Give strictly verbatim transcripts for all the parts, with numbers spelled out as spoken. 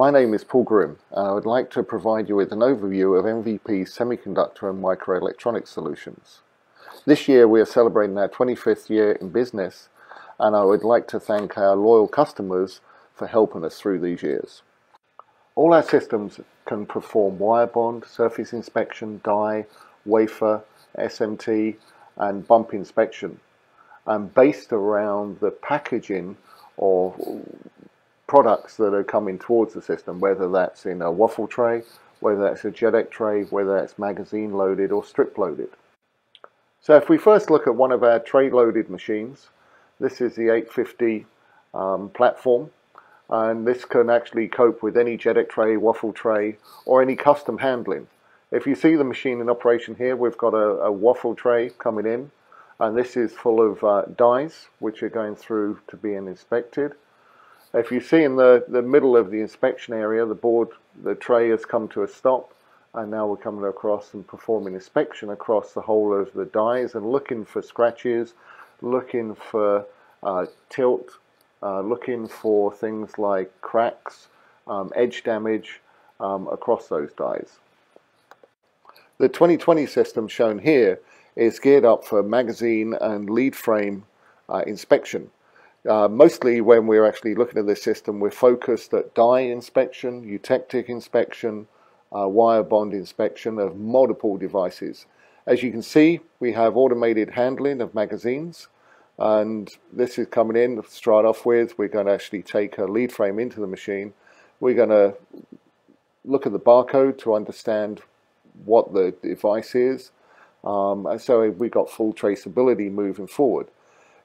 My name is Paul Grimm, and I would like to provide you with an overview of M V P Semiconductor and Microelectronics Solutions. This year we are celebrating our twenty-fifth year in business, and I would like to thank our loyal customers for helping us through these years. All our systems can perform wire bond, surface inspection, die, wafer, S M T and bump inspection, and based around the packaging of products that are coming towards the system, whether that's in a waffle tray, whether that's a JEDEC tray, whether that's magazine loaded or strip loaded. So if we first look at one of our tray loaded machines, this is the eight fifty um, platform, and this can actually cope with any JEDEC tray, waffle tray or any custom handling. If you see the machine in operation here, we've got a, a waffle tray coming in, and this is full of uh, dies which are going through to being inspected. If you see in the, the middle of the inspection area, the board, the tray has come to a stop, and now we're coming across and performing inspection across the whole of the dies and looking for scratches, looking for uh, tilt, uh, looking for things like cracks, um, edge damage um, across those dies. The twenty twenty system shown here is geared up for magazine and lead frame uh, inspection. Uh, mostly when we're actually looking at this system, we're focused at die inspection, eutectic inspection, uh, wire bond inspection of multiple devices. As you can see, we have automated handling of magazines, and this is coming in. To start off with, we're going to actually take a lead frame into the machine. We're going to look at the barcode to understand what the device is, um, and so we've got full traceability moving forward.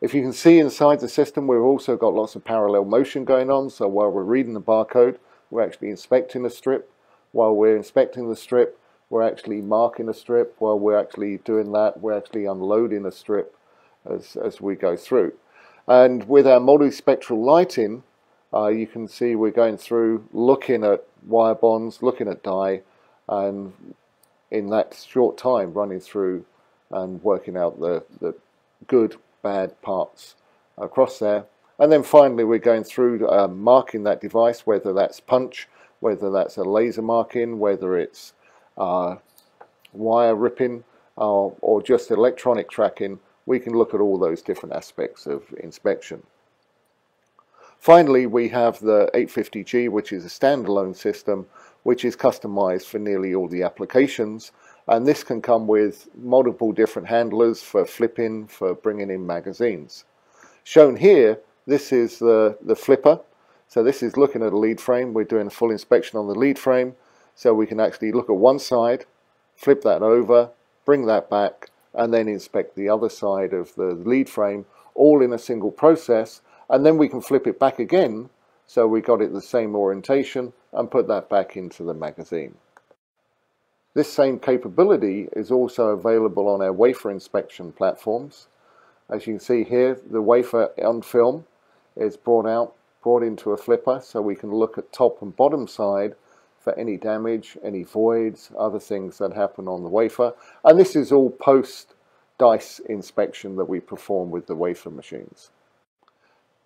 If you can see inside the system, we've also got lots of parallel motion going on, so while we're reading the barcode, we're actually inspecting a strip. While we're inspecting the strip, we're actually marking a strip. While we're actually doing that, we're actually unloading a strip as, as we go through. And with our multispectral lighting, uh, you can see we're going through looking at wire bonds, looking at die, and in that short time running through and working out the, the good, bad parts across there. And then finally we're going through uh, marking that device, whether that's punch, whether that's a laser marking, whether it's uh, wire ripping uh, or just electronic tracking. We can look at all those different aspects of inspection. Finally, we have the eight fifty G, which is a standalone system which is customized for nearly all the applications, and this can come with multiple different handlers for flipping, for bringing in magazines. Shown here, this is the, the flipper. So this is looking at a lead frame. We're doing a full inspection on the lead frame, so we can actually look at one side, flip that over, bring that back, and then inspect the other side of the lead frame, all in a single process, and then we can flip it back again, so we got it the same orientation, and put that back into the magazine. This same capability is also available on our wafer inspection platforms. As you can see here, the wafer on film is brought out, brought into a flipper, so we can look at top and bottom side for any damage, any voids, other things that happen on the wafer. And this is all post-dice inspection that we perform with the wafer machines.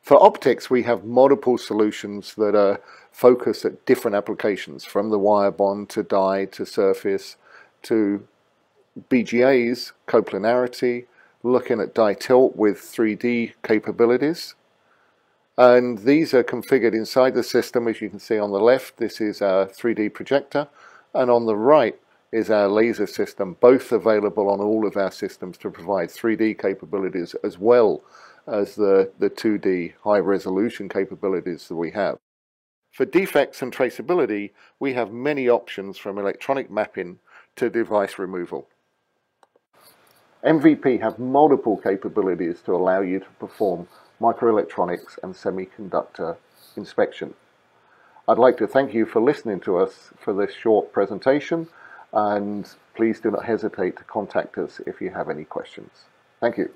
For optics, we have multiple solutions that are focused at different applications, from the wire bond to die to surface to B G A's, coplanarity, looking at die tilt with three D capabilities. And these are configured inside the system. As you can see on the left, this is our three D projector, and on the right is our laser system, both available on all of our systems to provide three D capabilities as well as the, the two D high resolution capabilities that we have. For defects and traceability, we have many options, from electronic mapping to device removal. M V P have multiple capabilities to allow you to perform microelectronics and semiconductor inspection. I'd like to thank you for listening to us for this short presentation, and please do not hesitate to contact us if you have any questions. Thank you.